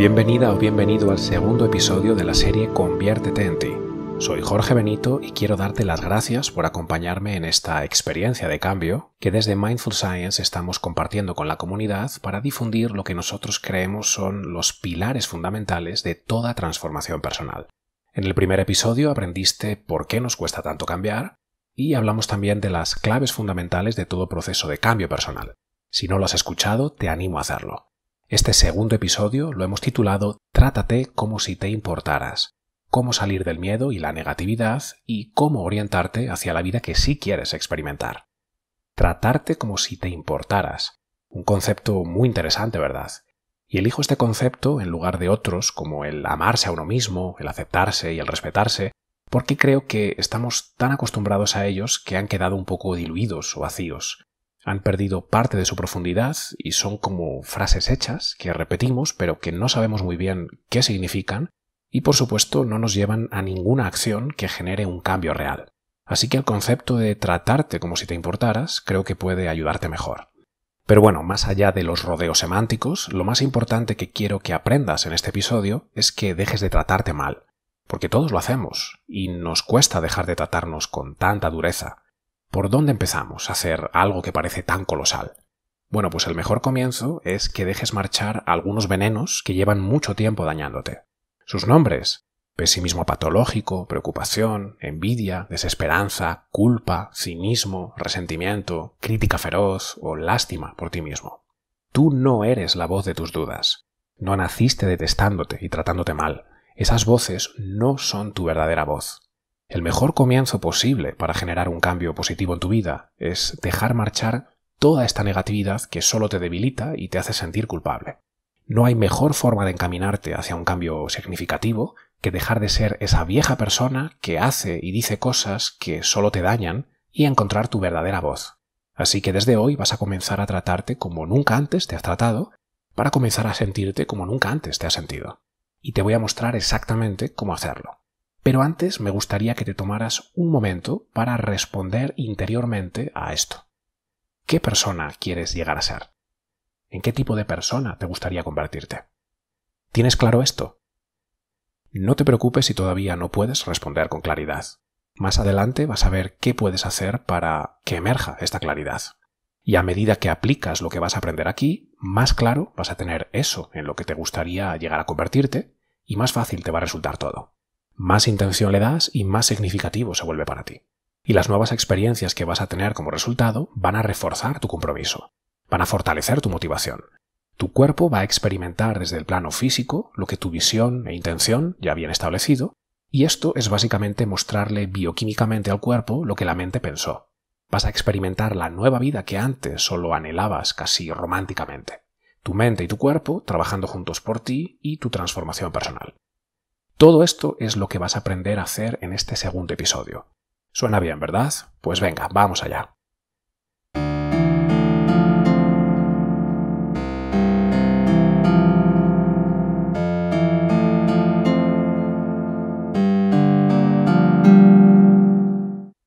Bienvenida o bienvenido al segundo episodio de la serie Conviértete en ti. Soy Jorge Benito y quiero darte las gracias por acompañarme en esta experiencia de cambio que desde Mindful Science estamos compartiendo con la comunidad para difundir lo que nosotros creemos son los pilares fundamentales de toda transformación personal. En el primer episodio aprendiste por qué nos cuesta tanto cambiar y hablamos también de las claves fundamentales de todo proceso de cambio personal. Si no lo has escuchado, te animo a hacerlo. Este segundo episodio lo hemos titulado Trátate como si te importaras, cómo salir del miedo y la negatividad y cómo orientarte hacia la vida que sí quieres experimentar. Tratarte como si te importaras. Un concepto muy interesante, ¿verdad? Y elijo este concepto en lugar de otros como el amarse a uno mismo, el aceptarse y el respetarse, porque creo que estamos tan acostumbrados a ellos que han quedado un poco diluidos o vacíos. Han perdido parte de su profundidad y son como frases hechas que repetimos pero que no sabemos muy bien qué significan y por supuesto no nos llevan a ninguna acción que genere un cambio real. Así que el concepto de tratarte como si te importaras creo que puede ayudarte mejor. Pero bueno, más allá de los rodeos semánticos, lo más importante que quiero que aprendas en este episodio es que dejes de tratarte mal, porque todos lo hacemos y nos cuesta dejar de tratarnos con tanta dureza. ¿Por dónde empezamos a hacer algo que parece tan colosal? Bueno, pues el mejor comienzo es que dejes marchar algunos venenos que llevan mucho tiempo dañándote. Sus nombres: pesimismo patológico, preocupación, envidia, desesperanza, culpa, cinismo, resentimiento, crítica feroz o lástima por ti mismo. Tú no eres la voz de tus dudas. No naciste detestándote y tratándote mal. Esas voces no son tu verdadera voz. El mejor comienzo posible para generar un cambio positivo en tu vida es dejar marchar toda esta negatividad que solo te debilita y te hace sentir culpable. No hay mejor forma de encaminarte hacia un cambio significativo que dejar de ser esa vieja persona que hace y dice cosas que solo te dañan y encontrar tu verdadera voz. Así que desde hoy vas a comenzar a tratarte como nunca antes te has tratado para comenzar a sentirte como nunca antes te has sentido. Y te voy a mostrar exactamente cómo hacerlo. Pero antes me gustaría que te tomaras un momento para responder interiormente a esto. ¿Qué persona quieres llegar a ser? ¿En qué tipo de persona te gustaría convertirte? ¿Tienes claro esto? No te preocupes si todavía no puedes responder con claridad. Más adelante vas a ver qué puedes hacer para que emerja esta claridad. Y a medida que aplicas lo que vas a aprender aquí, más claro vas a tener eso en lo que te gustaría llegar a convertirte y más fácil te va a resultar todo. Más intención le das y más significativo se vuelve para ti. Y las nuevas experiencias que vas a tener como resultado van a reforzar tu compromiso, van a fortalecer tu motivación. Tu cuerpo va a experimentar desde el plano físico lo que tu visión e intención ya habían establecido, y esto es básicamente mostrarle bioquímicamente al cuerpo lo que la mente pensó. Vas a experimentar la nueva vida que antes solo anhelabas casi románticamente. Tu mente y tu cuerpo trabajando juntos por ti y tu transformación personal. Todo esto es lo que vas a aprender a hacer en este segundo episodio. ¿Suena bien, verdad? Pues venga, vamos allá.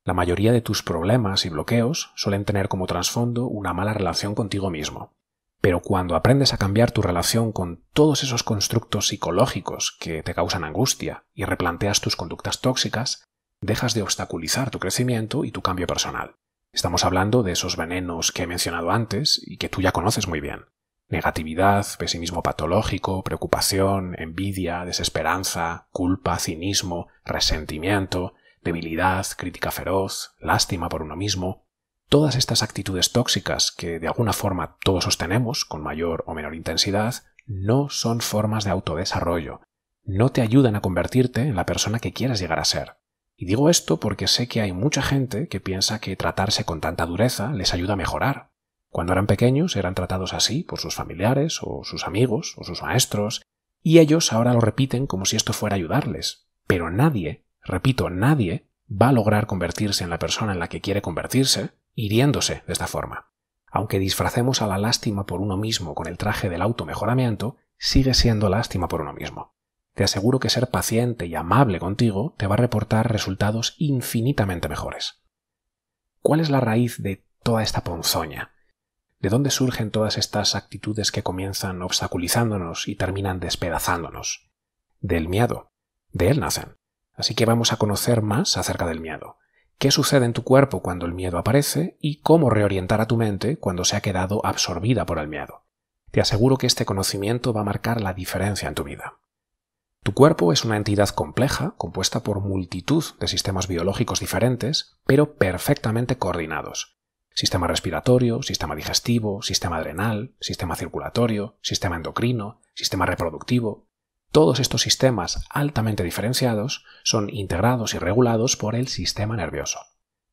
La mayoría de tus problemas y bloqueos suelen tener como trasfondo una mala relación contigo mismo. Pero cuando aprendes a cambiar tu relación con todos esos constructos psicológicos que te causan angustia y replanteas tus conductas tóxicas, dejas de obstaculizar tu crecimiento y tu cambio personal. Estamos hablando de esos venenos que he mencionado antes y que tú ya conoces muy bien. Negatividad, pesimismo patológico, preocupación, envidia, desesperanza, culpa, cinismo, resentimiento, debilidad, crítica feroz, lástima por uno mismo. Todas estas actitudes tóxicas que de alguna forma todos sostenemos, con mayor o menor intensidad, no son formas de autodesarrollo. No te ayudan a convertirte en la persona que quieras llegar a ser. Y digo esto porque sé que hay mucha gente que piensa que tratarse con tanta dureza les ayuda a mejorar. Cuando eran pequeños eran tratados así por sus familiares o sus amigos o sus maestros, y ellos ahora lo repiten como si esto fuera a ayudarles. Pero nadie, repito, nadie, va a lograr convertirse en la persona en la que quiere convertirse hiriéndose de esta forma. Aunque disfracemos a la lástima por uno mismo con el traje del automejoramiento, sigue siendo lástima por uno mismo. Te aseguro que ser paciente y amable contigo te va a reportar resultados infinitamente mejores. ¿Cuál es la raíz de toda esta ponzoña? ¿De dónde surgen todas estas actitudes que comienzan obstaculizándonos y terminan despedazándonos? Del miedo. De él nacen. Así que vamos a conocer más acerca del miedo. ¿Qué sucede en tu cuerpo cuando el miedo aparece y cómo reorientar a tu mente cuando se ha quedado absorbida por el miedo? Te aseguro que este conocimiento va a marcar la diferencia en tu vida. Tu cuerpo es una entidad compleja, compuesta por multitud de sistemas biológicos diferentes, pero perfectamente coordinados. Sistema respiratorio, sistema digestivo, sistema adrenal, sistema circulatorio, sistema endocrino, sistema reproductivo. Todos estos sistemas altamente diferenciados son integrados y regulados por el sistema nervioso.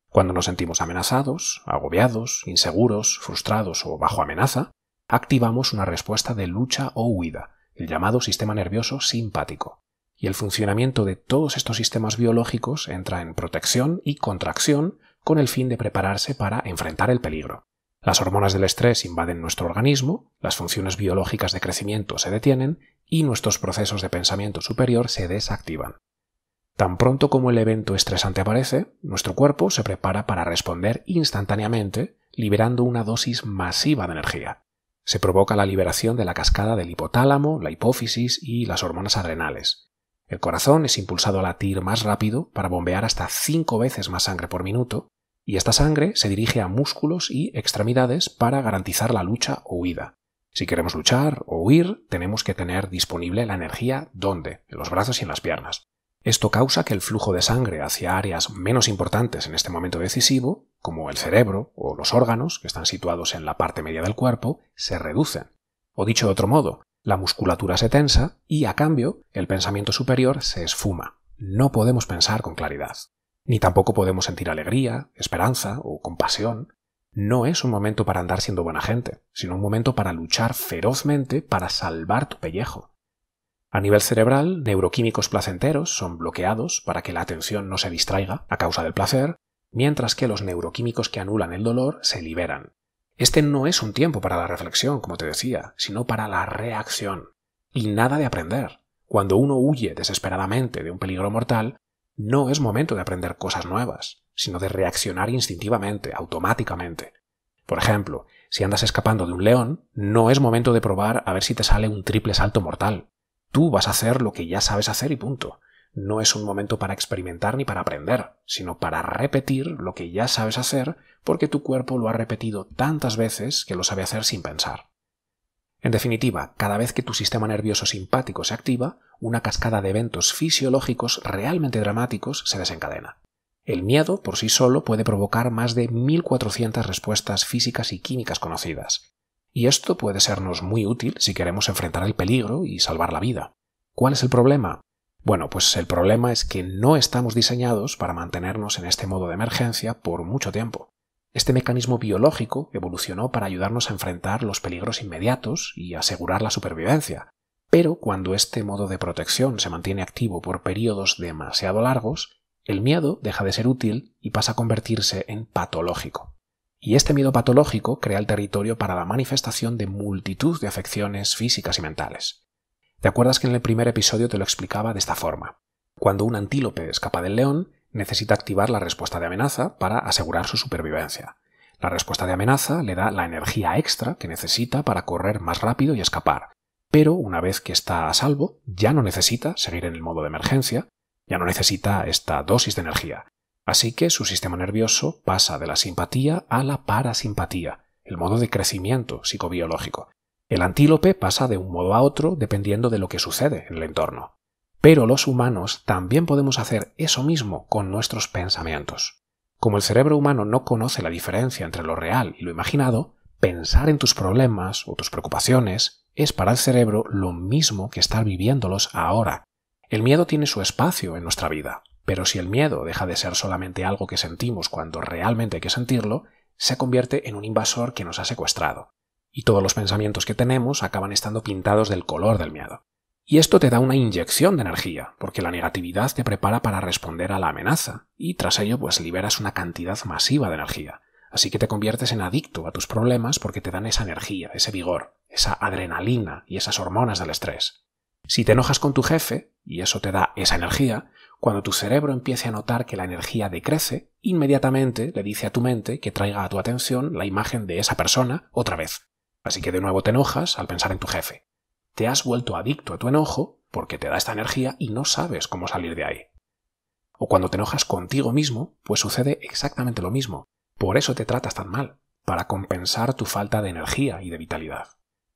Cuando nos sentimos amenazados, agobiados, inseguros, frustrados o bajo amenaza, activamos una respuesta de lucha o huida, el llamado sistema nervioso simpático. Y el funcionamiento de todos estos sistemas biológicos entra en protección y contracción con el fin de prepararse para enfrentar el peligro. Las hormonas del estrés invaden nuestro organismo, las funciones biológicas de crecimiento se detienen y nuestros procesos de pensamiento superior se desactivan. Tan pronto como el evento estresante aparece, nuestro cuerpo se prepara para responder instantáneamente, liberando una dosis masiva de energía. Se provoca la liberación de la cascada del hipotálamo, la hipófisis y las hormonas adrenales. El corazón es impulsado a latir más rápido para bombear hasta 5 veces más sangre por minuto, y esta sangre se dirige a músculos y extremidades para garantizar la lucha o huida. Si queremos luchar o huir, tenemos que tener disponible la energía ¿dónde? En los brazos y en las piernas. Esto causa que el flujo de sangre hacia áreas menos importantes en este momento decisivo, como el cerebro o los órganos, que están situados en la parte media del cuerpo, se reducen. O dicho de otro modo, la musculatura se tensa y, a cambio, el pensamiento superior se esfuma. No podemos pensar con claridad. Ni tampoco podemos sentir alegría, esperanza o compasión. No es un momento para andar siendo buena gente, sino un momento para luchar ferozmente para salvar tu pellejo. A nivel cerebral, neuroquímicos placenteros son bloqueados para que la atención no se distraiga a causa del placer, mientras que los neuroquímicos que anulan el dolor se liberan. Este no es un tiempo para la reflexión, como te decía, sino para la reacción. Y nada de aprender. Cuando uno huye desesperadamente de un peligro mortal, no es momento de aprender cosas nuevas, sino de reaccionar instintivamente, automáticamente. Por ejemplo, si andas escapando de un león, no es momento de probar a ver si te sale un triple salto mortal. Tú vas a hacer lo que ya sabes hacer y punto. No es un momento para experimentar ni para aprender, sino para repetir lo que ya sabes hacer porque tu cuerpo lo ha repetido tantas veces que lo sabe hacer sin pensar. En definitiva, cada vez que tu sistema nervioso simpático se activa, una cascada de eventos fisiológicos realmente dramáticos se desencadena. El miedo por sí solo puede provocar más de 1400 respuestas físicas y químicas conocidas. Y esto puede sernos muy útil si queremos enfrentar el peligro y salvar la vida. ¿Cuál es el problema? Bueno, pues el problema es que no estamos diseñados para mantenernos en este modo de emergencia por mucho tiempo. Este mecanismo biológico evolucionó para ayudarnos a enfrentar los peligros inmediatos y asegurar la supervivencia, pero cuando este modo de protección se mantiene activo por periodos demasiado largos, el miedo deja de ser útil y pasa a convertirse en patológico. Y este miedo patológico crea el territorio para la manifestación de multitud de afecciones físicas y mentales. ¿Te acuerdas que en el primer episodio te lo explicaba de esta forma? Cuando un antílope escapa del león, necesita activar la respuesta de amenaza para asegurar su supervivencia. La respuesta de amenaza le da la energía extra que necesita para correr más rápido y escapar. Pero una vez que está a salvo, ya no necesita seguir en el modo de emergencia, ya no necesita esta dosis de energía. Así que su sistema nervioso pasa de la simpatía a la parasimpatía, el modo de crecimiento psicobiológico. El antílope pasa de un modo a otro dependiendo de lo que sucede en el entorno. Pero los humanos también podemos hacer eso mismo con nuestros pensamientos. Como el cerebro humano no conoce la diferencia entre lo real y lo imaginado, pensar en tus problemas o tus preocupaciones es para el cerebro lo mismo que estar viviéndolos ahora. El miedo tiene su espacio en nuestra vida, pero si el miedo deja de ser solamente algo que sentimos cuando realmente hay que sentirlo, se convierte en un invasor que nos ha secuestrado. Y todos los pensamientos que tenemos acaban estando pintados del color del miedo. Y esto te da una inyección de energía, porque la negatividad te prepara para responder a la amenaza, y tras ello pues liberas una cantidad masiva de energía. Así que te conviertes en adicto a tus problemas porque te dan esa energía, ese vigor, esa adrenalina y esas hormonas del estrés. Si te enojas con tu jefe, y eso te da esa energía, cuando tu cerebro empiece a notar que la energía decrece, inmediatamente le dice a tu mente que traiga a tu atención la imagen de esa persona otra vez. Así que de nuevo te enojas al pensar en tu jefe. Te has vuelto adicto a tu enojo porque te da esta energía y no sabes cómo salir de ahí. O cuando te enojas contigo mismo, pues sucede exactamente lo mismo. Por eso te tratas tan mal, para compensar tu falta de energía y de vitalidad.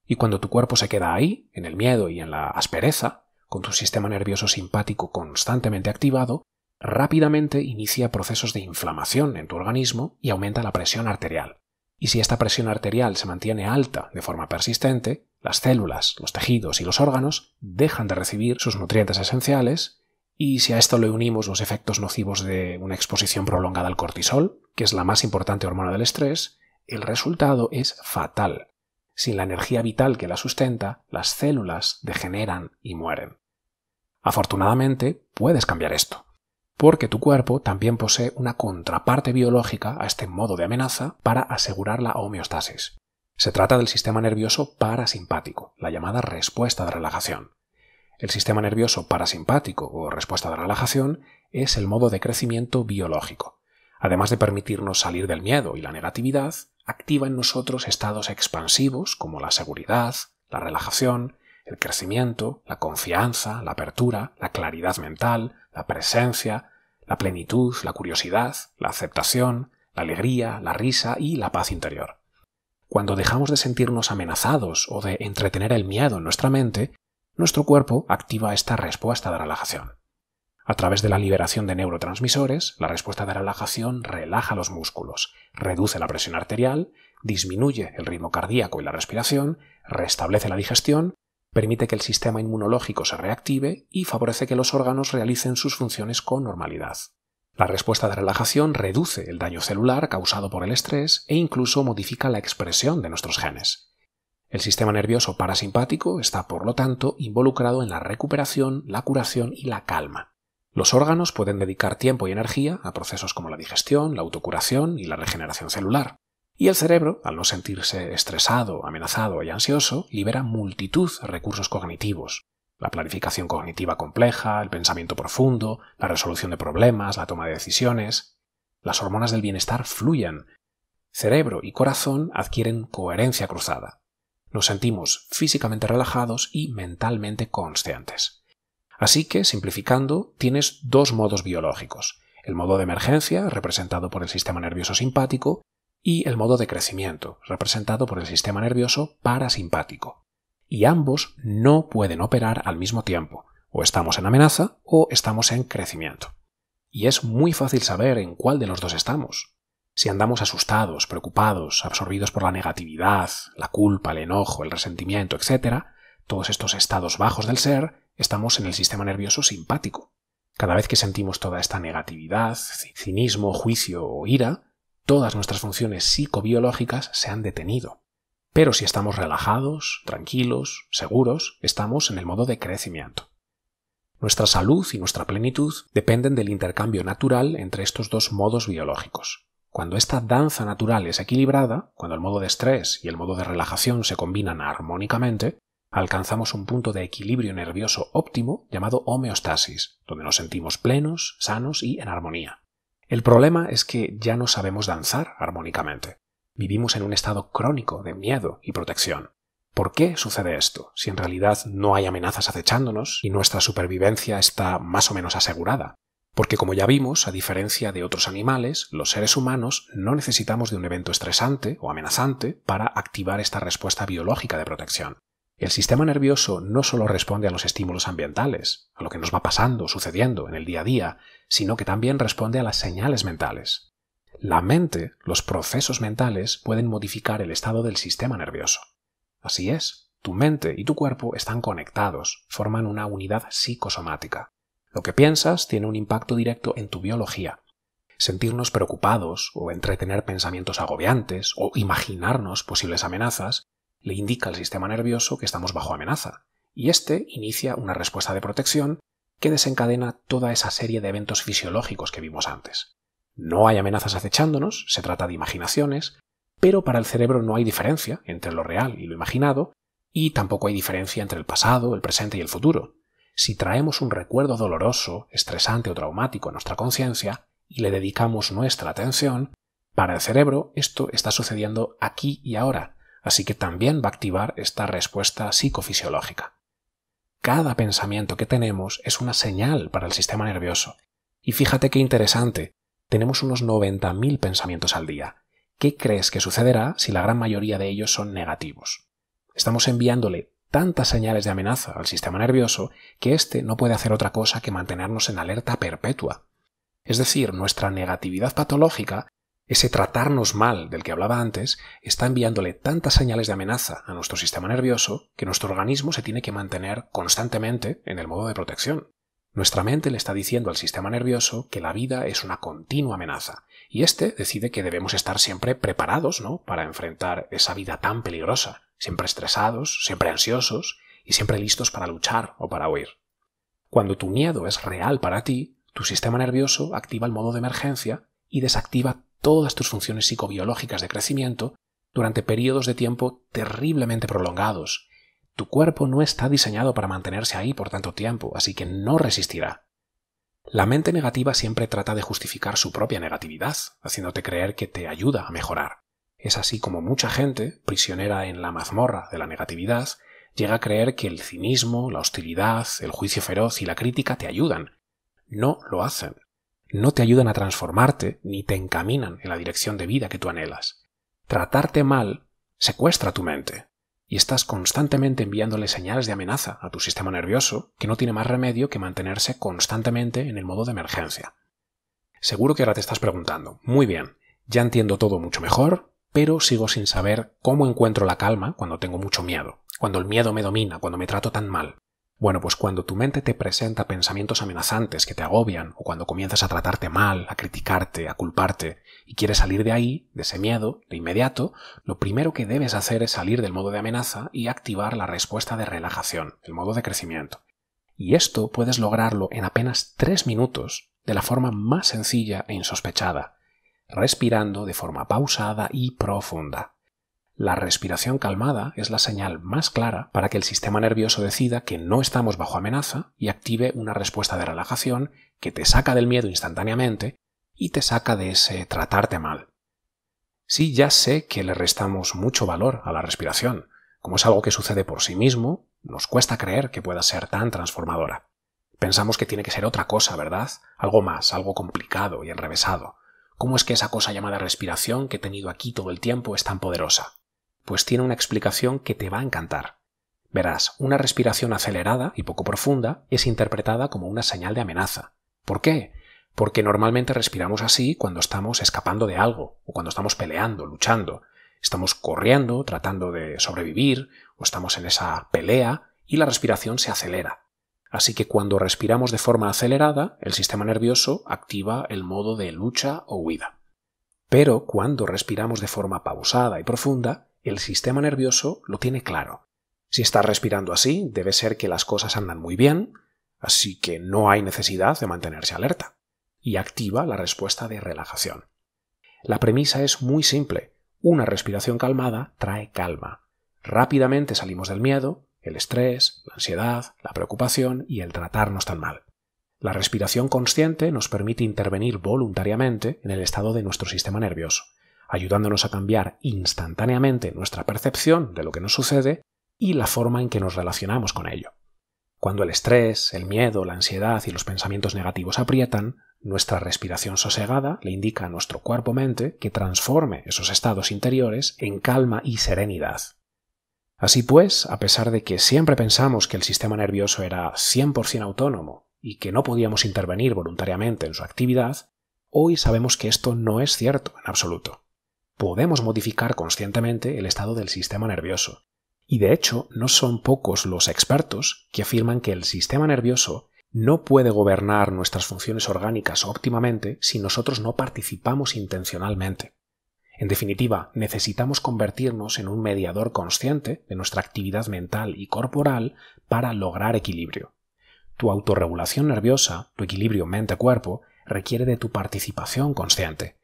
Y cuando tu cuerpo se queda ahí, en el miedo y en la aspereza, con tu sistema nervioso simpático constantemente activado, rápidamente inicia procesos de inflamación en tu organismo y aumenta la presión arterial. Y si esta presión arterial se mantiene alta de forma persistente, las células, los tejidos y los órganos dejan de recibir sus nutrientes esenciales, y si a esto le unimos los efectos nocivos de una exposición prolongada al cortisol, que es la más importante hormona del estrés, el resultado es fatal. Sin la energía vital que la sustenta, las células degeneran y mueren. Afortunadamente, puedes cambiar esto, porque tu cuerpo también posee una contraparte biológica a este modo de amenaza para asegurar la homeostasis. Se trata del sistema nervioso parasimpático, la llamada respuesta de relajación. El sistema nervioso parasimpático o respuesta de relajación es el modo de crecimiento biológico. Además de permitirnos salir del miedo y la negatividad, activa en nosotros estados expansivos como la seguridad, la relajación, el crecimiento, la confianza, la apertura, la claridad mental, la presencia, la plenitud, la curiosidad, la aceptación, la alegría, la risa y la paz interior. Cuando dejamos de sentirnos amenazados o de entretener el miedo en nuestra mente, nuestro cuerpo activa esta respuesta de relajación. A través de la liberación de neurotransmisores, la respuesta de relajación relaja los músculos, reduce la presión arterial, disminuye el ritmo cardíaco y la respiración, restablece la digestión, permite que el sistema inmunológico se reactive y favorece que los órganos realicen sus funciones con normalidad. La respuesta de relajación reduce el daño celular causado por el estrés e incluso modifica la expresión de nuestros genes. El sistema nervioso parasimpático está, por lo tanto, involucrado en la recuperación, la curación y la calma. Los órganos pueden dedicar tiempo y energía a procesos como la digestión, la autocuración y la regeneración celular. Y el cerebro, al no sentirse estresado, amenazado y ansioso, libera multitud de recursos cognitivos. La planificación cognitiva compleja, el pensamiento profundo, la resolución de problemas, la toma de decisiones. Las hormonas del bienestar fluyen. Cerebro y corazón adquieren coherencia cruzada. Nos sentimos físicamente relajados y mentalmente conscientes. Así que, simplificando, tienes dos modos biológicos, el modo de emergencia, representado por el sistema nervioso simpático, y el modo de crecimiento, representado por el sistema nervioso parasimpático. Y ambos no pueden operar al mismo tiempo, o estamos en amenaza o estamos en crecimiento. Y es muy fácil saber en cuál de los dos estamos. Si andamos asustados, preocupados, absorbidos por la negatividad, la culpa, el enojo, el resentimiento, etc., todos estos estados bajos del ser, estamos en el sistema nervioso simpático. Cada vez que sentimos toda esta negatividad, cinismo, juicio o ira, todas nuestras funciones psicobiológicas se han detenido. Pero si estamos relajados, tranquilos, seguros, estamos en el modo de crecimiento. Nuestra salud y nuestra plenitud dependen del intercambio natural entre estos dos modos biológicos. Cuando esta danza natural es equilibrada, cuando el modo de estrés y el modo de relajación se combinan armónicamente, alcanzamos un punto de equilibrio nervioso óptimo llamado homeostasis, donde nos sentimos plenos, sanos y en armonía. El problema es que ya no sabemos danzar armónicamente. Vivimos en un estado crónico de miedo y protección. ¿Por qué sucede esto, si en realidad no hay amenazas acechándonos y nuestra supervivencia está más o menos asegurada? Porque como ya vimos, a diferencia de otros animales, los seres humanos no necesitamos de un evento estresante o amenazante para activar esta respuesta biológica de protección. El sistema nervioso no solo responde a los estímulos ambientales, a lo que nos va pasando, sucediendo en el día a día, sino que también responde a las señales mentales. La mente, los procesos mentales, pueden modificar el estado del sistema nervioso. Así es, tu mente y tu cuerpo están conectados, forman una unidad psicosomática. Lo que piensas tiene un impacto directo en tu biología. Sentirnos preocupados o entretener pensamientos agobiantes o imaginarnos posibles amenazas le indica al sistema nervioso que estamos bajo amenaza, y este inicia una respuesta de protección que desencadena toda esa serie de eventos fisiológicos que vimos antes. No hay amenazas acechándonos, se trata de imaginaciones, pero para el cerebro no hay diferencia entre lo real y lo imaginado, Y tampoco hay diferencia entre el pasado, el presente y el futuro. Si traemos un recuerdo doloroso, estresante o traumático a nuestra conciencia y le dedicamos nuestra atención, para el cerebro esto está sucediendo aquí y ahora, así que también va a activar esta respuesta psicofisiológica. Cada pensamiento que tenemos es una señal para el sistema nervioso. Y fíjate qué interesante, tenemos unos 90.000 pensamientos al día. ¿Qué crees que sucederá si la gran mayoría de ellos son negativos? Estamos enviándole tantas señales de amenaza al sistema nervioso que éste no puede hacer otra cosa que mantenernos en alerta perpetua. Es decir, nuestra negatividad patológica, ese tratarnos mal del que hablaba antes, está enviándole tantas señales de amenaza a nuestro sistema nervioso que nuestro organismo se tiene que mantener constantemente en el modo de protección. Nuestra mente le está diciendo al sistema nervioso que la vida es una continua amenaza y éste decide que debemos estar siempre preparados, ¿no?, para enfrentar esa vida tan peligrosa, siempre estresados, siempre ansiosos y siempre listos para luchar o para huir. Cuando tu miedo es real para ti, tu sistema nervioso activa el modo de emergencia y desactiva todas tus funciones psicobiológicas de crecimiento durante periodos de tiempo terriblemente prolongados. Tu cuerpo no está diseñado para mantenerse ahí por tanto tiempo, así que no resistirá. La mente negativa siempre trata de justificar su propia negatividad, haciéndote creer que te ayuda a mejorar. Es así como mucha gente, prisionera en la mazmorra de la negatividad, llega a creer que el cinismo, la hostilidad, el juicio feroz y la crítica te ayudan. No lo hacen. No te ayudan a transformarte ni te encaminan en la dirección de vida que tú anhelas. Tratarte mal secuestra tu mente. Y estás constantemente enviándole señales de amenaza a tu sistema nervioso que no tiene más remedio que mantenerse constantemente en el modo de emergencia. Seguro que ahora te estás preguntando, muy bien, ya entiendo todo mucho mejor, pero sigo sin saber cómo encuentro la calma cuando tengo mucho miedo, cuando el miedo me domina, cuando me trato tan mal. Bueno, pues cuando tu mente te presenta pensamientos amenazantes que te agobian o cuando comienzas a tratarte mal, a criticarte, a culparte y quieres salir de ahí, de ese miedo, de inmediato, lo primero que debes hacer es salir del modo de amenaza y activar la respuesta de relajación, el modo de crecimiento. Y esto puedes lograrlo en apenas 3 minutos de la forma más sencilla e insospechada, respirando de forma pausada y profunda. La respiración calmada es la señal más clara para que el sistema nervioso decida que no estamos bajo amenaza y active una respuesta de relajación que te saca del miedo instantáneamente y te saca de ese tratarte mal. Sí, ya sé que le restamos mucho valor a la respiración. Como es algo que sucede por sí mismo, nos cuesta creer que pueda ser tan transformadora. Pensamos que tiene que ser otra cosa, ¿verdad? Algo más, algo complicado y enrevesado. ¿Cómo es que esa cosa llamada respiración que he tenido aquí todo el tiempo es tan poderosa? Pues tiene una explicación que te va a encantar. Verás, una respiración acelerada y poco profunda es interpretada como una señal de amenaza. ¿Por qué? Porque normalmente respiramos así cuando estamos escapando de algo, o cuando estamos peleando, luchando. Estamos corriendo, tratando de sobrevivir, o estamos en esa pelea, y la respiración se acelera. Así que cuando respiramos de forma acelerada, el sistema nervioso activa el modo de lucha o huida. Pero cuando respiramos de forma pausada y profunda, el sistema nervioso lo tiene claro. Si estás respirando así, debe ser que las cosas andan muy bien, así que no hay necesidad de mantenerse alerta. Y activa la respuesta de relajación. La premisa es muy simple. Una respiración calmada trae calma. Rápidamente salimos del miedo, el estrés, la ansiedad, la preocupación y el tratarnos tan mal. La respiración consciente nos permite intervenir voluntariamente en el estado de nuestro sistema nervioso, ayudándonos a cambiar instantáneamente nuestra percepción de lo que nos sucede y la forma en que nos relacionamos con ello. Cuando el estrés, el miedo, la ansiedad y los pensamientos negativos aprietan, nuestra respiración sosegada le indica a nuestro cuerpo-mente que transforme esos estados interiores en calma y serenidad. Así pues, a pesar de que siempre pensamos que el sistema nervioso era 100% autónomo y que no podíamos intervenir voluntariamente en su actividad, hoy sabemos que esto no es cierto en absoluto. Podemos modificar conscientemente el estado del sistema nervioso. Y de hecho, no son pocos los expertos que afirman que el sistema nervioso no puede gobernar nuestras funciones orgánicas óptimamente si nosotros no participamos intencionalmente. En definitiva, necesitamos convertirnos en un mediador consciente de nuestra actividad mental y corporal para lograr equilibrio. Tu autorregulación nerviosa, tu equilibrio mente-cuerpo, requiere de tu participación consciente.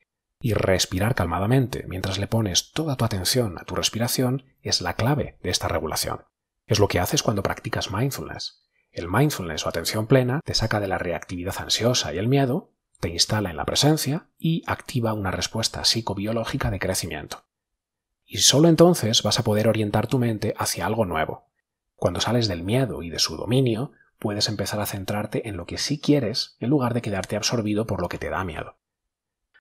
Y respirar calmadamente mientras le pones toda tu atención a tu respiración es la clave de esta regulación. Es lo que haces cuando practicas mindfulness. El mindfulness o atención plena te saca de la reactividad ansiosa y el miedo, te instala en la presencia y activa una respuesta psicobiológica de crecimiento. Y solo entonces vas a poder orientar tu mente hacia algo nuevo. Cuando sales del miedo y de su dominio, puedes empezar a centrarte en lo que sí quieres en lugar de quedarte absorbido por lo que te da miedo.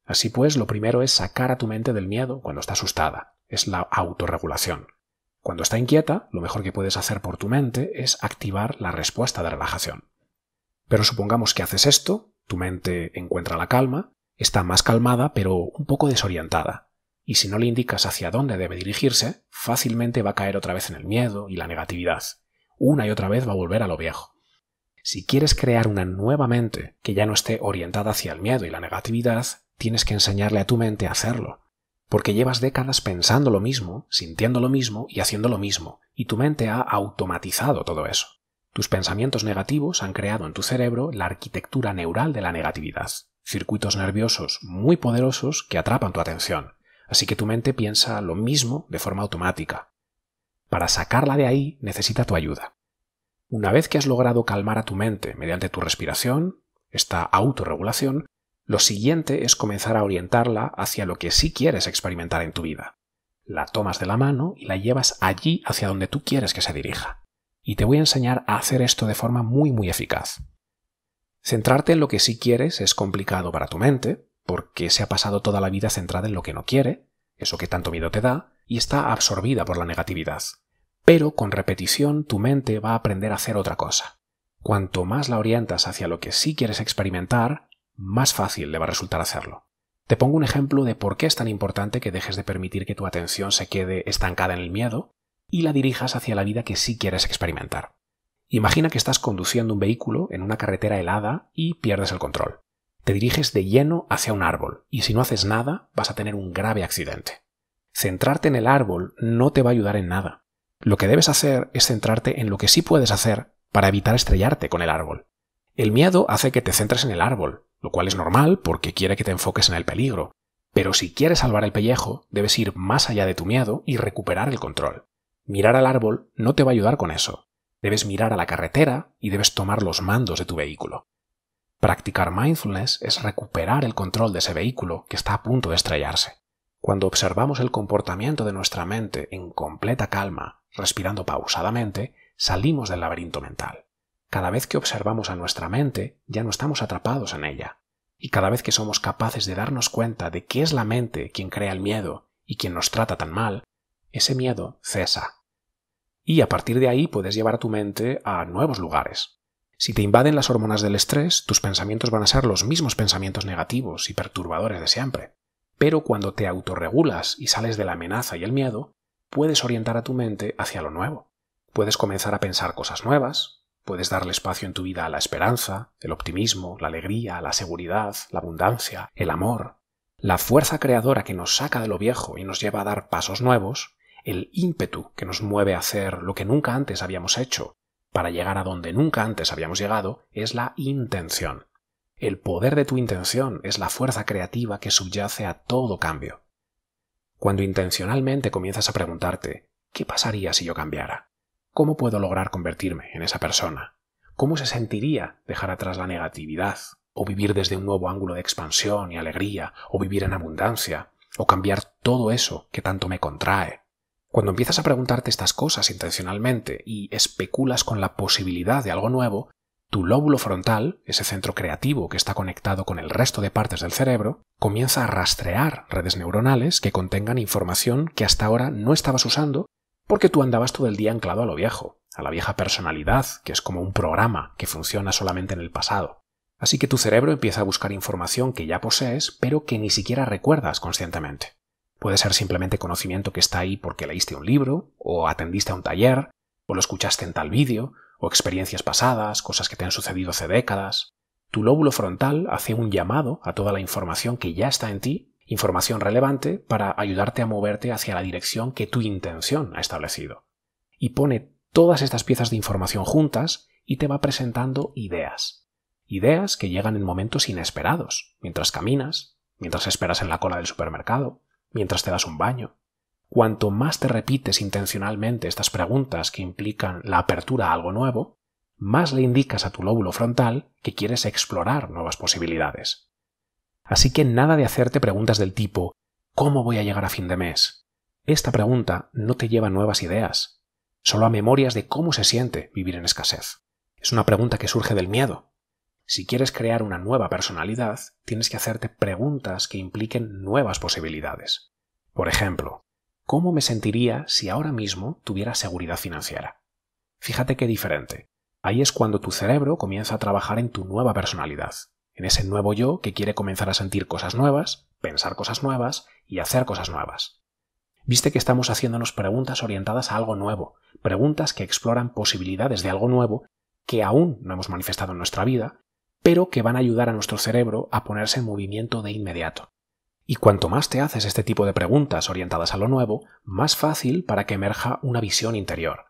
Así pues, lo primero es sacar a tu mente del miedo cuando está asustada. Es la autorregulación. Cuando está inquieta, lo mejor que puedes hacer por tu mente es activar la respuesta de relajación. Pero supongamos que haces esto, tu mente encuentra la calma, está más calmada pero un poco desorientada, y si no le indicas hacia dónde debe dirigirse, fácilmente va a caer otra vez en el miedo y la negatividad. Una y otra vez va a volver a lo viejo. Si quieres crear una nueva mente que ya no esté orientada hacia el miedo y la negatividad, tienes que enseñarle a tu mente a hacerlo. Porque llevas décadas pensando lo mismo, sintiendo lo mismo y haciendo lo mismo, y tu mente ha automatizado todo eso. Tus pensamientos negativos han creado en tu cerebro la arquitectura neural de la negatividad, circuitos nerviosos muy poderosos que atrapan tu atención, así que tu mente piensa lo mismo de forma automática. Para sacarla de ahí necesita tu ayuda. Una vez que has logrado calmar a tu mente mediante tu respiración, esta autorregulación, lo siguiente es comenzar a orientarla hacia lo que sí quieres experimentar en tu vida. La tomas de la mano y la llevas allí hacia donde tú quieres que se dirija. Y te voy a enseñar a hacer esto de forma muy eficaz. Centrarte en lo que sí quieres es complicado para tu mente, porque se ha pasado toda la vida centrada en lo que no quiere, eso que tanto miedo te da, y está absorbida por la negatividad. Pero con repetición tu mente va a aprender a hacer otra cosa. Cuanto más la orientas hacia lo que sí quieres experimentar, más fácil le va a resultar hacerlo. Te pongo un ejemplo de por qué es tan importante que dejes de permitir que tu atención se quede estancada en el miedo y la dirijas hacia la vida que sí quieres experimentar. Imagina que estás conduciendo un vehículo en una carretera helada y pierdes el control. Te diriges de lleno hacia un árbol y si no haces nada vas a tener un grave accidente. Centrarte en el árbol no te va a ayudar en nada. Lo que debes hacer es centrarte en lo que sí puedes hacer para evitar estrellarte con el árbol. El miedo hace que te centres en el árbol, lo cual es normal porque quiere que te enfoques en el peligro. Pero si quieres salvar el pellejo, debes ir más allá de tu miedo y recuperar el control. Mirar al árbol no te va a ayudar con eso. Debes mirar a la carretera y debes tomar los mandos de tu vehículo. Practicar mindfulness es recuperar el control de ese vehículo que está a punto de estrellarse. Cuando observamos el comportamiento de nuestra mente en completa calma, respirando pausadamente, salimos del laberinto mental. Cada vez que observamos a nuestra mente, ya no estamos atrapados en ella. Y cada vez que somos capaces de darnos cuenta de que es la mente quien crea el miedo y quien nos trata tan mal, ese miedo cesa. Y a partir de ahí puedes llevar a tu mente a nuevos lugares. Si te invaden las hormonas del estrés, tus pensamientos van a ser los mismos pensamientos negativos y perturbadores de siempre. Pero cuando te autorregulas y sales de la amenaza y el miedo, puedes orientar a tu mente hacia lo nuevo. Puedes comenzar a pensar cosas nuevas. Puedes darle espacio en tu vida a la esperanza, el optimismo, la alegría, la seguridad, la abundancia, el amor. La fuerza creadora que nos saca de lo viejo y nos lleva a dar pasos nuevos, el ímpetu que nos mueve a hacer lo que nunca antes habíamos hecho para llegar a donde nunca antes habíamos llegado, es la intención. El poder de tu intención es la fuerza creativa que subyace a todo cambio. Cuando intencionalmente comienzas a preguntarte, ¿qué pasaría si yo cambiara? ¿Cómo puedo lograr convertirme en esa persona? ¿Cómo se sentiría dejar atrás la negatividad? ¿O vivir desde un nuevo ángulo de expansión y alegría? ¿O vivir en abundancia? ¿O cambiar todo eso que tanto me contrae? Cuando empiezas a preguntarte estas cosas intencionalmente y especulas con la posibilidad de algo nuevo, tu lóbulo frontal, ese centro creativo que está conectado con el resto de partes del cerebro, comienza a rastrear redes neuronales que contengan información que hasta ahora no estabas usando porque tú andabas todo el día anclado a lo viejo, a la vieja personalidad, que es como un programa que funciona solamente en el pasado. Así que tu cerebro empieza a buscar información que ya posees, pero que ni siquiera recuerdas conscientemente. Puede ser simplemente conocimiento que está ahí porque leíste un libro, o atendiste a un taller, o lo escuchaste en tal vídeo, o experiencias pasadas, cosas que te han sucedido hace décadas. Tu lóbulo frontal hace un llamado a toda la información que ya está en ti, información relevante para ayudarte a moverte hacia la dirección que tu intención ha establecido. Y pone todas estas piezas de información juntas y te va presentando ideas. Ideas que llegan en momentos inesperados, mientras caminas, mientras esperas en la cola del supermercado, mientras te das un baño. Cuanto más te repites intencionalmente estas preguntas que implican la apertura a algo nuevo, más le indicas a tu lóbulo frontal que quieres explorar nuevas posibilidades. Así que nada de hacerte preguntas del tipo ¿cómo voy a llegar a fin de mes? Esta pregunta no te lleva a nuevas ideas, solo a memorias de cómo se siente vivir en escasez. Es una pregunta que surge del miedo. Si quieres crear una nueva personalidad, tienes que hacerte preguntas que impliquen nuevas posibilidades. Por ejemplo, ¿cómo me sentiría si ahora mismo tuviera seguridad financiera? Fíjate qué diferente. Ahí es cuando tu cerebro comienza a trabajar en tu nueva personalidad, en ese nuevo yo que quiere comenzar a sentir cosas nuevas, pensar cosas nuevas y hacer cosas nuevas. Viste que estamos haciéndonos preguntas orientadas a algo nuevo, preguntas que exploran posibilidades de algo nuevo que aún no hemos manifestado en nuestra vida, pero que van a ayudar a nuestro cerebro a ponerse en movimiento de inmediato. Y cuanto más te haces este tipo de preguntas orientadas a lo nuevo, más fácil para que emerja una visión interior.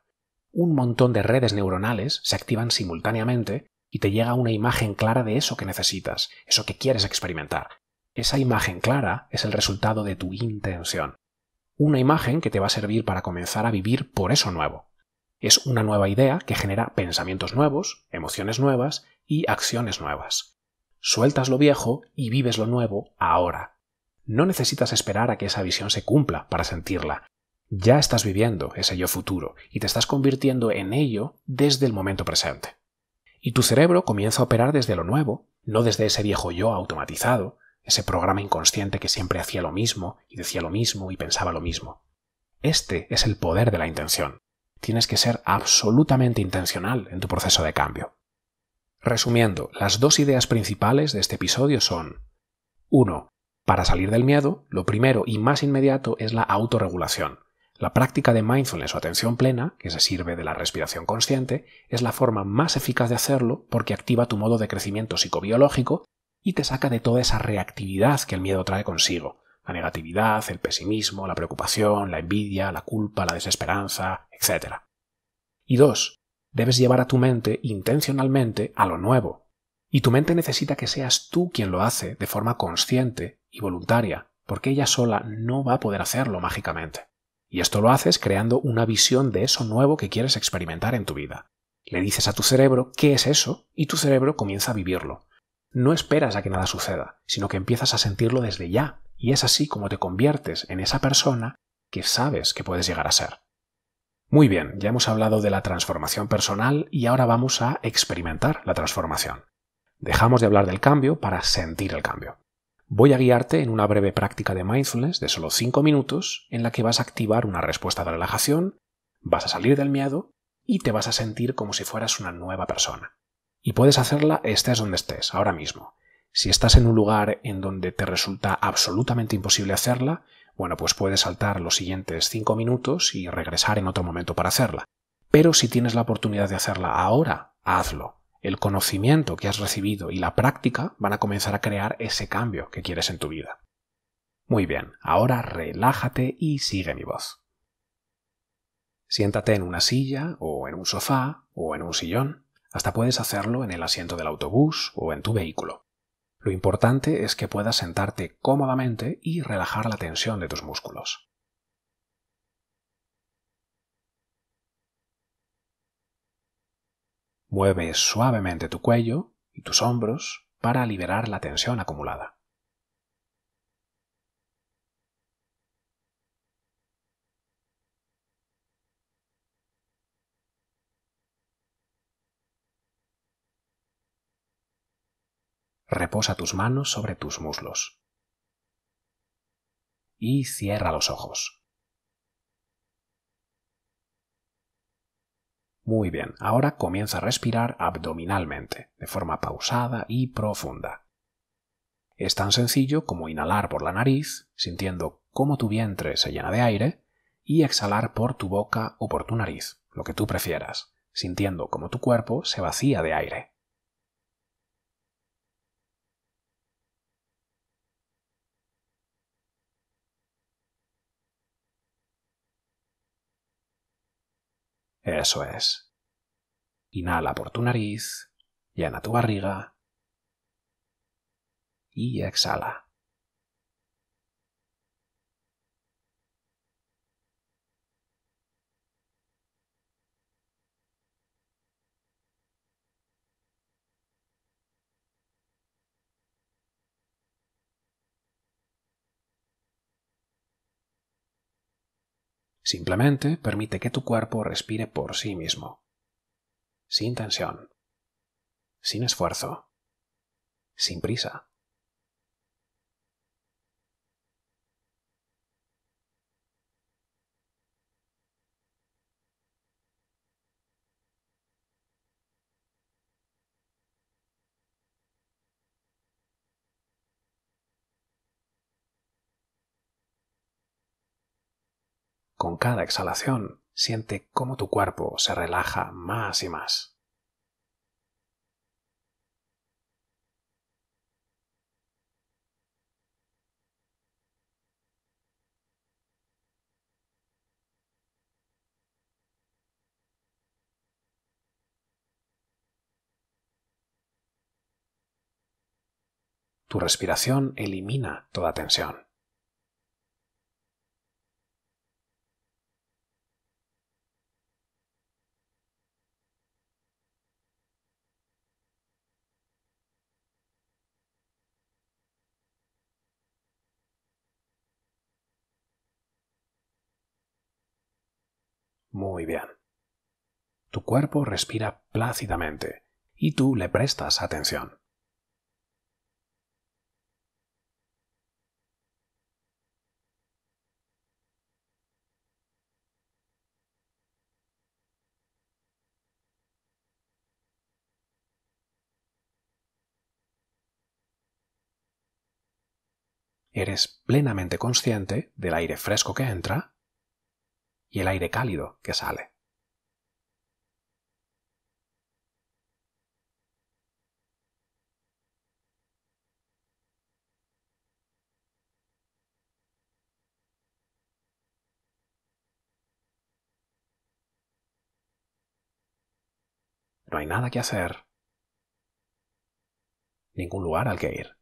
Un montón de redes neuronales se activan simultáneamente y te llega una imagen clara de eso que necesitas, eso que quieres experimentar. Esa imagen clara es el resultado de tu intención. Una imagen que te va a servir para comenzar a vivir por eso nuevo. Es una nueva idea que genera pensamientos nuevos, emociones nuevas y acciones nuevas. Sueltas lo viejo y vives lo nuevo ahora. No necesitas esperar a que esa visión se cumpla para sentirla. Ya estás viviendo ese yo futuro y te estás convirtiendo en ello desde el momento presente. Y tu cerebro comienza a operar desde lo nuevo, no desde ese viejo yo automatizado, ese programa inconsciente que siempre hacía lo mismo y decía lo mismo y pensaba lo mismo. Este es el poder de la intención. Tienes que ser absolutamente intencional en tu proceso de cambio. Resumiendo, las dos ideas principales de este episodio son: 1. Para salir del miedo, lo primero y más inmediato es la autorregulación. La práctica de mindfulness o atención plena, que se sirve de la respiración consciente, es la forma más eficaz de hacerlo porque activa tu modo de crecimiento psicobiológico y te saca de toda esa reactividad que el miedo trae consigo. La negatividad, el pesimismo, la preocupación, la envidia, la culpa, la desesperanza, etc. Y 2. Debes llevar a tu mente intencionalmente a lo nuevo. Y tu mente necesita que seas tú quien lo hace de forma consciente y voluntaria, porque ella sola no va a poder hacerlo mágicamente. Y esto lo haces creando una visión de eso nuevo que quieres experimentar en tu vida. Le dices a tu cerebro qué es eso y tu cerebro comienza a vivirlo. No esperas a que nada suceda, sino que empiezas a sentirlo desde ya, y es así como te conviertes en esa persona que sabes que puedes llegar a ser. Muy bien, ya hemos hablado de la transformación personal y ahora vamos a experimentar la transformación. Dejamos de hablar del cambio para sentir el cambio. Voy a guiarte en una breve práctica de mindfulness de solo 5 minutos en la que vas a activar una respuesta de relajación, vas a salir del miedo y te vas a sentir como si fueras una nueva persona. Y puedes hacerla estés donde estés, ahora mismo. Si estás en un lugar en donde te resulta absolutamente imposible hacerla, bueno, pues puedes saltar los siguientes 5 minutos y regresar en otro momento para hacerla. Pero si tienes la oportunidad de hacerla ahora, hazlo. El conocimiento que has recibido y la práctica van a comenzar a crear ese cambio que quieres en tu vida. Muy bien, ahora relájate y sigue mi voz. Siéntate en una silla, o en un sofá, o en un sillón. Hasta puedes hacerlo en el asiento del autobús o en tu vehículo. Lo importante es que puedas sentarte cómodamente y relajar la tensión de tus músculos. Mueve suavemente tu cuello y tus hombros para liberar la tensión acumulada. Reposa tus manos sobre tus muslos y cierra los ojos. Muy bien, ahora comienza a respirar abdominalmente, de forma pausada y profunda. Es tan sencillo como inhalar por la nariz, sintiendo cómo tu vientre se llena de aire, y exhalar por tu boca o por tu nariz, lo que tú prefieras, sintiendo cómo tu cuerpo se vacía de aire. Eso es. Inhala por tu nariz, llena tu barriga y exhala. Simplemente permite que tu cuerpo respire por sí mismo, sin tensión, sin esfuerzo, sin prisa. Con cada exhalación, siente cómo tu cuerpo se relaja más y más. Tu respiración elimina toda tensión. Muy bien. Tu cuerpo respira plácidamente y tú le prestas atención. Eres plenamente consciente del aire fresco que entra y el aire cálido que sale. No hay nada que hacer, ningún lugar al que ir.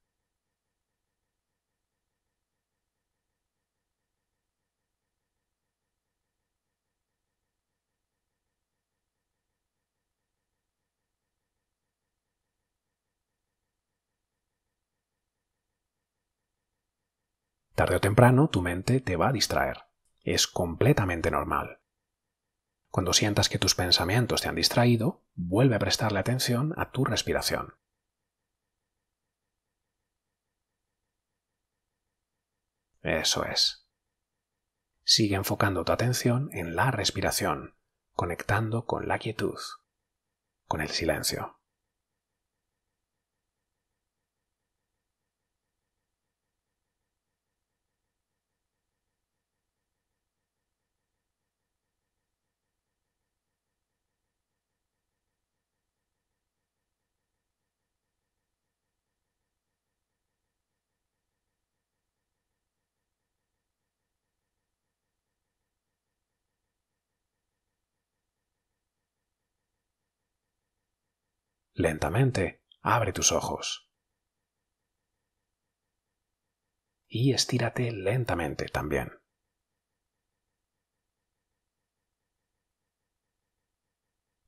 Tarde o temprano, tu mente te va a distraer. Es completamente normal. Cuando sientas que tus pensamientos te han distraído, vuelve a prestarle atención a tu respiración. Eso es. Sigue enfocando tu atención en la respiración, conectando con la quietud, con el silencio. Lentamente, abre tus ojos. Y estírate lentamente también.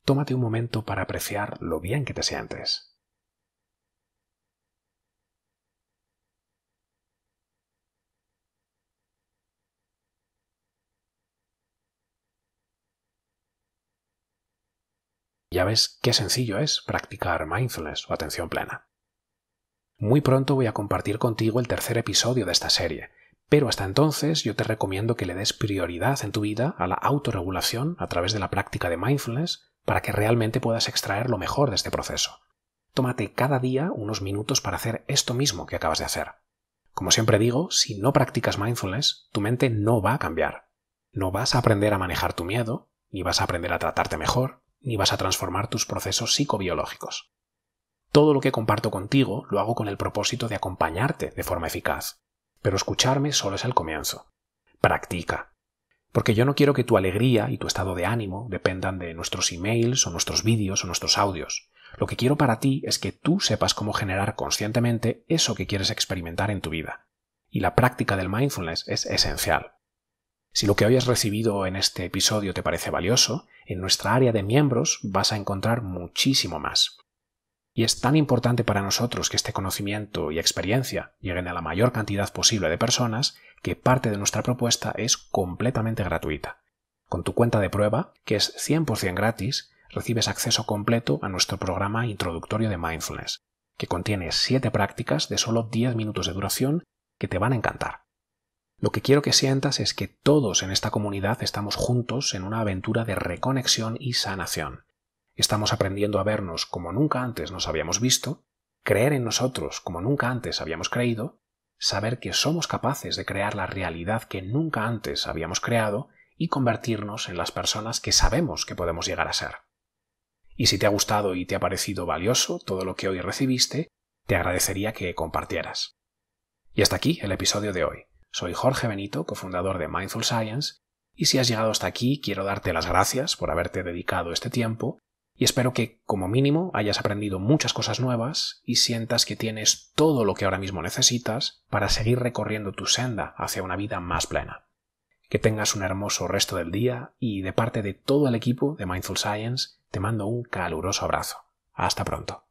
Tómate un momento para apreciar lo bien que te sientes. Ya ves qué sencillo es practicar mindfulness o atención plena. Muy pronto voy a compartir contigo el tercer episodio de esta serie, pero hasta entonces yo te recomiendo que le des prioridad en tu vida a la autorregulación a través de la práctica de mindfulness para que realmente puedas extraer lo mejor de este proceso. Tómate cada día unos minutos para hacer esto mismo que acabas de hacer. Como siempre digo, si no practicas mindfulness, tu mente no va a cambiar. No vas a aprender a manejar tu miedo, ni vas a aprender a tratarte mejor, ni vas a transformar tus procesos psicobiológicos. Todo lo que comparto contigo lo hago con el propósito de acompañarte de forma eficaz, pero escucharme solo es el comienzo. Practica, porque yo no quiero que tu alegría y tu estado de ánimo dependan de nuestros emails o nuestros vídeos o nuestros audios. Lo que quiero para ti es que tú sepas cómo generar conscientemente eso que quieres experimentar en tu vida. Y la práctica del mindfulness es esencial. Si lo que hoy has recibido en este episodio te parece valioso, en nuestra área de miembros vas a encontrar muchísimo más. Y es tan importante para nosotros que este conocimiento y experiencia lleguen a la mayor cantidad posible de personas que parte de nuestra propuesta es completamente gratuita. Con tu cuenta de prueba, que es 100% gratis, recibes acceso completo a nuestro programa introductorio de Mindfulness, que contiene 7 prácticas de solo 10 minutos de duración que te van a encantar. Lo que quiero que sientas es que todos en esta comunidad estamos juntos en una aventura de reconexión y sanación. Estamos aprendiendo a vernos como nunca antes nos habíamos visto, creer en nosotros como nunca antes habíamos creído, saber que somos capaces de crear la realidad que nunca antes habíamos creado y convertirnos en las personas que sabemos que podemos llegar a ser. Y si te ha gustado y te ha parecido valioso todo lo que hoy recibiste, te agradecería que compartieras. Y hasta aquí el episodio de hoy. Soy Jorge Benito, cofundador de Mindful Science, y si has llegado hasta aquí quiero darte las gracias por haberte dedicado este tiempo y espero que, como mínimo, hayas aprendido muchas cosas nuevas y sientas que tienes todo lo que ahora mismo necesitas para seguir recorriendo tu senda hacia una vida más plena. Que tengas un hermoso resto del día y, de parte de todo el equipo de Mindful Science, te mando un caluroso abrazo. Hasta pronto.